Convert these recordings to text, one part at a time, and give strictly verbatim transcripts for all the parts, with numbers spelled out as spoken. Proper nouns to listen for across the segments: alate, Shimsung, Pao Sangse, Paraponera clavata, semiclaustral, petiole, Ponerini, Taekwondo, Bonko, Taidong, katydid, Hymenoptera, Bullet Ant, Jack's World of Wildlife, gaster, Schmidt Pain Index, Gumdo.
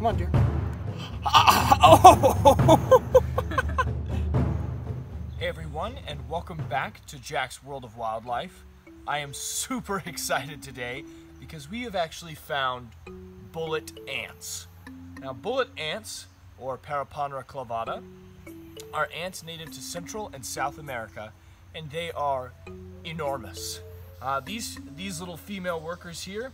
Come on, dear. Hey everyone, and welcome back to Jack's World of Wildlife. I am super excited today because we have actually found bullet ants. Now, bullet ants, or Paraponera clavata, are ants native to Central and South America, and they are enormous. Uh, these, these little female workers here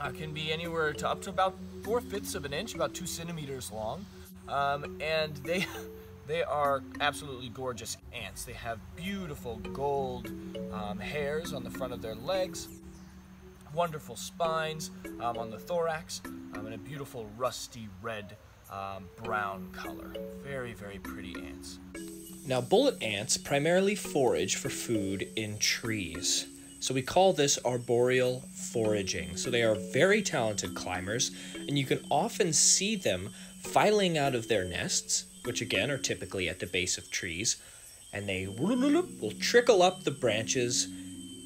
uh, can be anywhere to up to about four-fifths of an inch, about two centimeters long, um, and they, they are absolutely gorgeous ants. They have beautiful gold um, hairs on the front of their legs, wonderful spines um, on the thorax, um, and a beautiful rusty red Um, brown color. Very, very pretty ants. Now, bullet ants primarily forage for food in trees, so we call this arboreal foraging. So they are very talented climbers, and you can often see them filing out of their nests, which again are typically at the base of trees, and they will trickle up the branches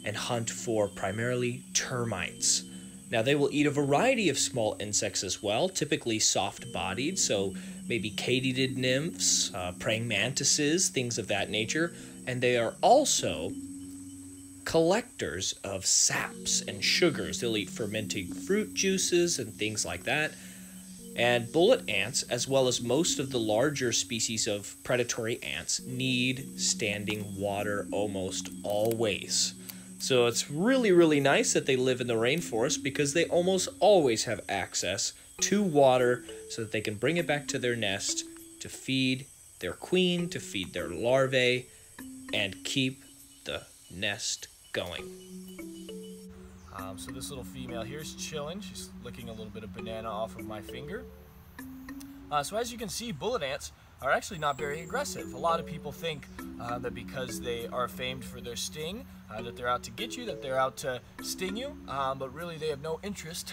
and hunt for primarily termites. Now, they will eat a variety of small insects as well, typically soft-bodied, so maybe katydid nymphs, uh, praying mantises, things of that nature. And they are also collectors of saps and sugars. They'll eat fermenting fruit juices and things like that. And bullet ants, as well as most of the larger species of predatory ants, need standing water almost always. So it's really, really nice that they live in the rainforest because they almost always have access to water so that they can bring it back to their nest to feed their queen, to feed their larvae, and keep the nest going. Um, so this little female here is chilling. She's licking a little bit of banana off of my finger. Uh, so as you can see, bullet ants are actually not very aggressive. A lot of people think uh, that because they are famed for their sting, uh, that they're out to get you, that they're out to sting you, um, but really they have no interest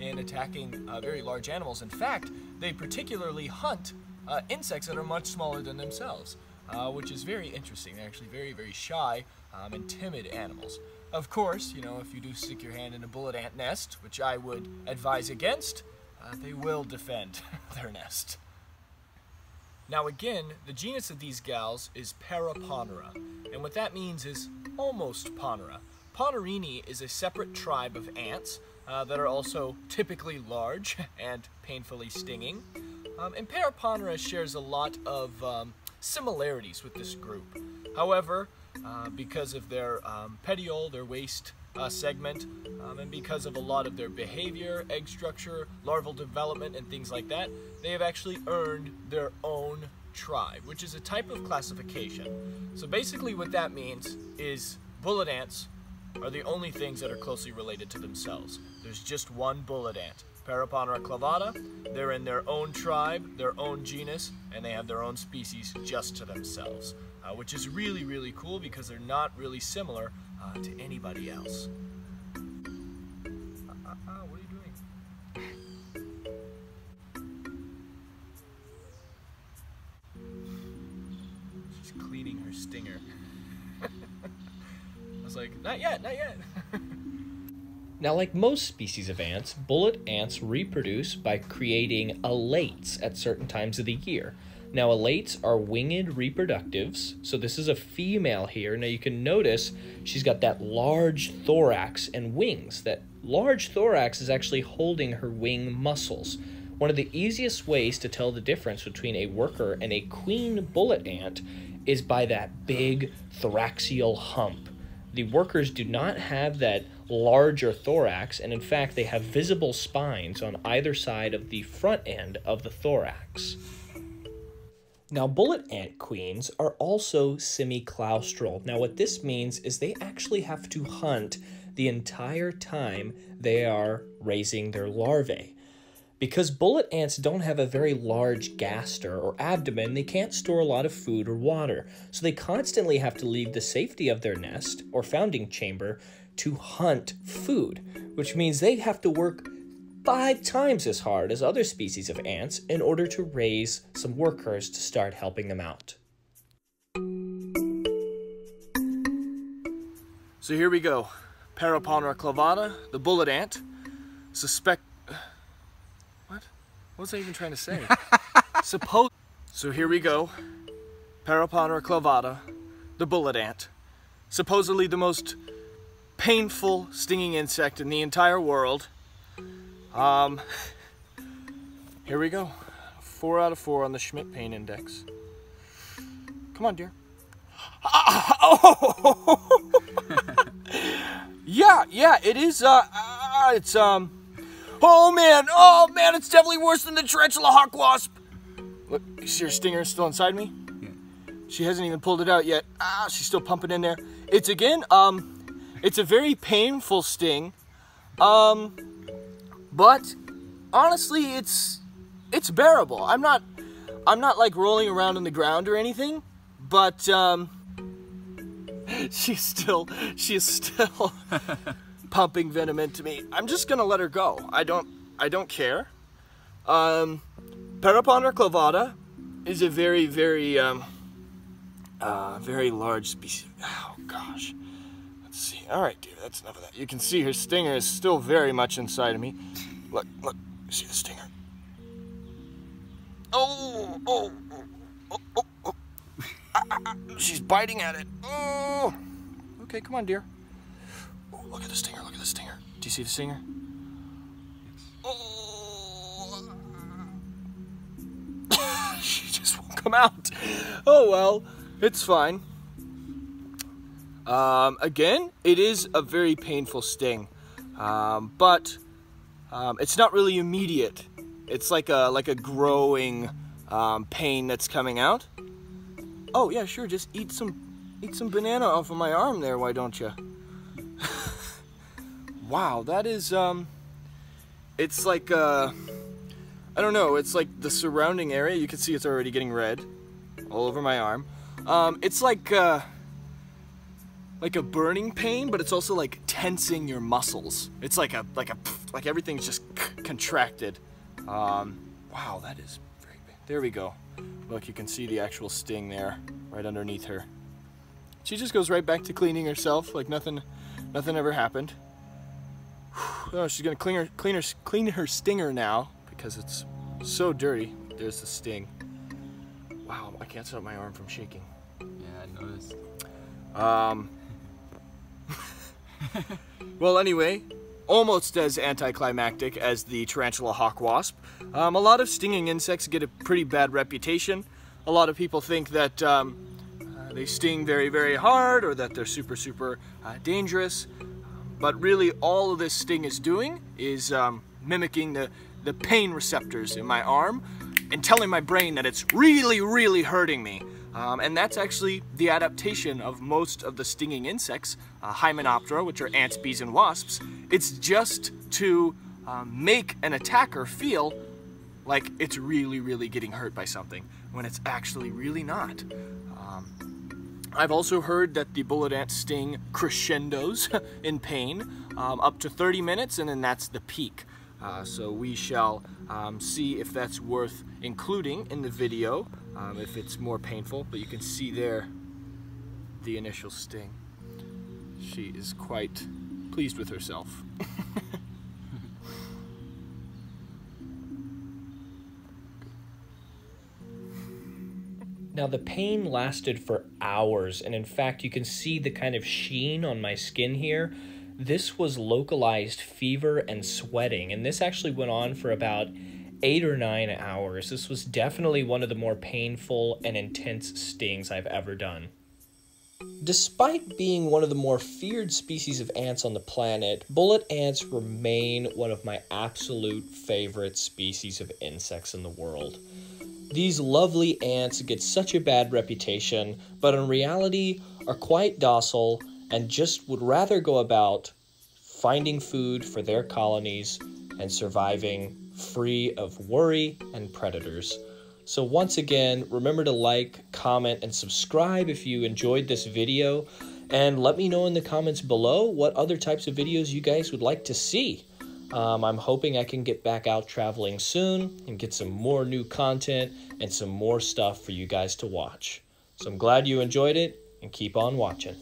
in attacking uh, very large animals. In fact, they particularly hunt uh, insects that are much smaller than themselves, uh, which is very interesting. They're actually very, very shy um, and timid animals. Of course, you know, if you do stick your hand in a bullet ant nest, which I would advise against, uh, they will defend their nest. Now again, the genus of these gals is Paraponera, and what that means is almost Ponera. Ponerini is a separate tribe of ants uh, that are also typically large and painfully stinging, um, and Paraponera shares a lot of um, similarities with this group. However, uh, because of their um, petiole, their waist uh, segment, um, and because of a lot of their behavior, egg structure, larval development, and things like that, they have actually earned their own tribe, which is a type of classification. So basically what that means is bullet ants are the only things that are closely related to themselves. There's just one bullet ant, Paraponera clavata. They're in their own tribe, their own genus, and they have their own species just to themselves, uh, which is really, really cool because they're not really similar uh, to anybody else. Uh, uh, uh, what are you doing? Cleaning her stinger. I was like, not yet, not yet. Now, like most species of ants, bullet ants reproduce by creating alates at certain times of the year. Now, alates are winged reproductives, so this is a female here. Now, you can notice she's got that large thorax and wings. That large thorax is actually holding her wing muscles. One of the easiest ways to tell the difference between a worker and a queen bullet ant is by that big thoracial hump. The workers do not have that larger thorax, and in fact, they have visible spines on either side of the front end of the thorax. Now, bullet ant queens are also semiclaustral. Now, what this means is they actually have to hunt the entire time they are raising their larvae. Because bullet ants don't have a very large gaster or abdomen, they can't store a lot of food or water, so they constantly have to leave the safety of their nest or founding chamber to hunt food, which means they have to work five times as hard as other species of ants in order to raise some workers to start helping them out. So here we go. Paraponera clavata, the bullet ant, suspect... What? What was I even trying to say? Suppose. So here we go. Paraponera clavata, the bullet ant. Supposedly the most painful stinging insect in the entire world. Um, here we go. Four out of four on the Schmidt Pain Index. Come on, dear. Oh! yeah, yeah, it is, uh, uh, it's, um, oh man, oh man, it's definitely worse than the tarantula hawk wasp. Look, is your stinger still inside me? Yeah. She hasn't even pulled it out yet. Ah, she's still pumping in there. It's again, um, it's a very painful sting. Um, but honestly, it's, it's bearable. I'm not, I'm not like rolling around on the ground or anything, but, um, She's still, she's still pumping venom into me. I'm just gonna let her go. I don't, I don't care. Um, Paraponera clavata is a very, very, um, uh, very large species. Oh gosh. Let's see. All right, dear, that's enough of that. You can see her stinger is still very much inside of me. Look, look, see the stinger. Oh, oh, oh, oh. oh. She's biting at it. Oh. Okay, come on, dear. Oh, look at the stinger, look at the stinger. Do you see the stinger? Oh. She just won't come out. Oh, well, it's fine. Um, again, it is a very painful sting, um, but um, it's not really immediate. It's like a, like a growing um, pain that's coming out. Oh yeah, sure. Just eat some, eat some banana off of my arm there. Why don't you? Wow, that is um, it's like uh, I don't know. It's like the surrounding area. You can see it's already getting red, all over my arm. Um, it's like uh, like a burning pain, but it's also like tensing your muscles. It's like a like a like everything's just contracted. Um, wow, that is very big. There we go. Look, you can see the actual sting there, right underneath her. She just goes right back to cleaning herself, like nothing, nothing ever happened. Whew. Oh, she's gonna clean her, clean her, clean her stinger now because it's so dirty. There's the sting. Wow, I can't stop my arm from shaking. Yeah, I noticed. Um. Well, anyway, almost as anticlimactic as the tarantula hawk wasp. Um, a lot of stinging insects get a pretty bad reputation. A lot of people think that um, uh, they sting very, very hard or that they're super, super uh, dangerous. But really all of this sting is doing is um, mimicking the, the pain receptors in my arm and telling my brain that it's really, really hurting me. Um, and that's actually the adaptation of most of the stinging insects, uh, Hymenoptera, which are ants, bees, and wasps. It's just to um, make an attacker feel like it's really, really getting hurt by something, when it's actually really not. Um, I've also heard that the bullet ant sting crescendos in pain um, up to thirty minutes, and then that's the peak. Uh, so we shall um, see if that's worth including in the video, um, if it's more painful, but you can see there the initial sting. She is quite pleased with herself. Now the pain lasted for hours, and in fact you can see the kind of sheen on my skin here. This was localized fever and sweating, and this actually went on for about eight or nine hours. This was definitely one of the more painful and intense stings I've ever done. Despite being one of the more feared species of ants on the planet, bullet ants remain one of my absolute favorite species of insects in the world. These lovely ants get such a bad reputation, but in reality are quite docile and just would rather go about finding food for their colonies and surviving free of worry and predators. So once again, remember to like, comment, and subscribe if you enjoyed this video, and let me know in the comments below what other types of videos you guys would like to see. Um, I'm hoping I can get back out traveling soon and get some more new content and some more stuff for you guys to watch. So I'm glad you enjoyed it, and keep on watching.